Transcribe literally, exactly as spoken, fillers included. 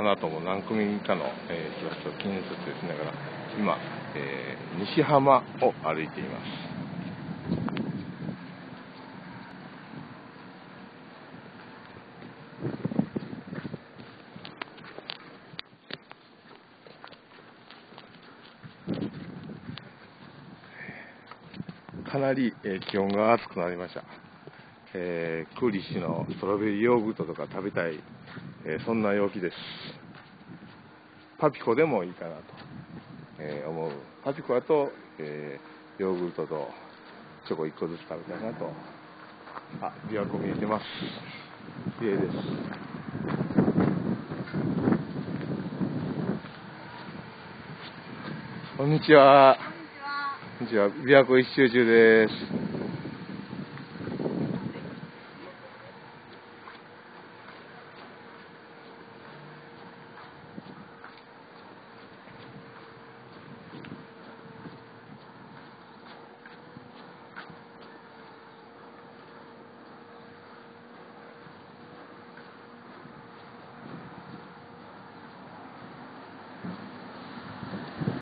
あの後も何組かの、えー、人たちを記念撮影しながら今、えー、西浜を歩いています。かなり、えー、気温が暑くなりました、えー、クーリッシュのストロベリーヨーグルトとか食べたい、えー、そんな陽気です。パピコでもいいかなと、えー、思う。パピコだと、えー、ヨーグルトとチョコいっこずつ食べたいなと。あ、琵琶湖見えてます。綺麗です。こんにちは。こんにちは。琵琶湖一周中です。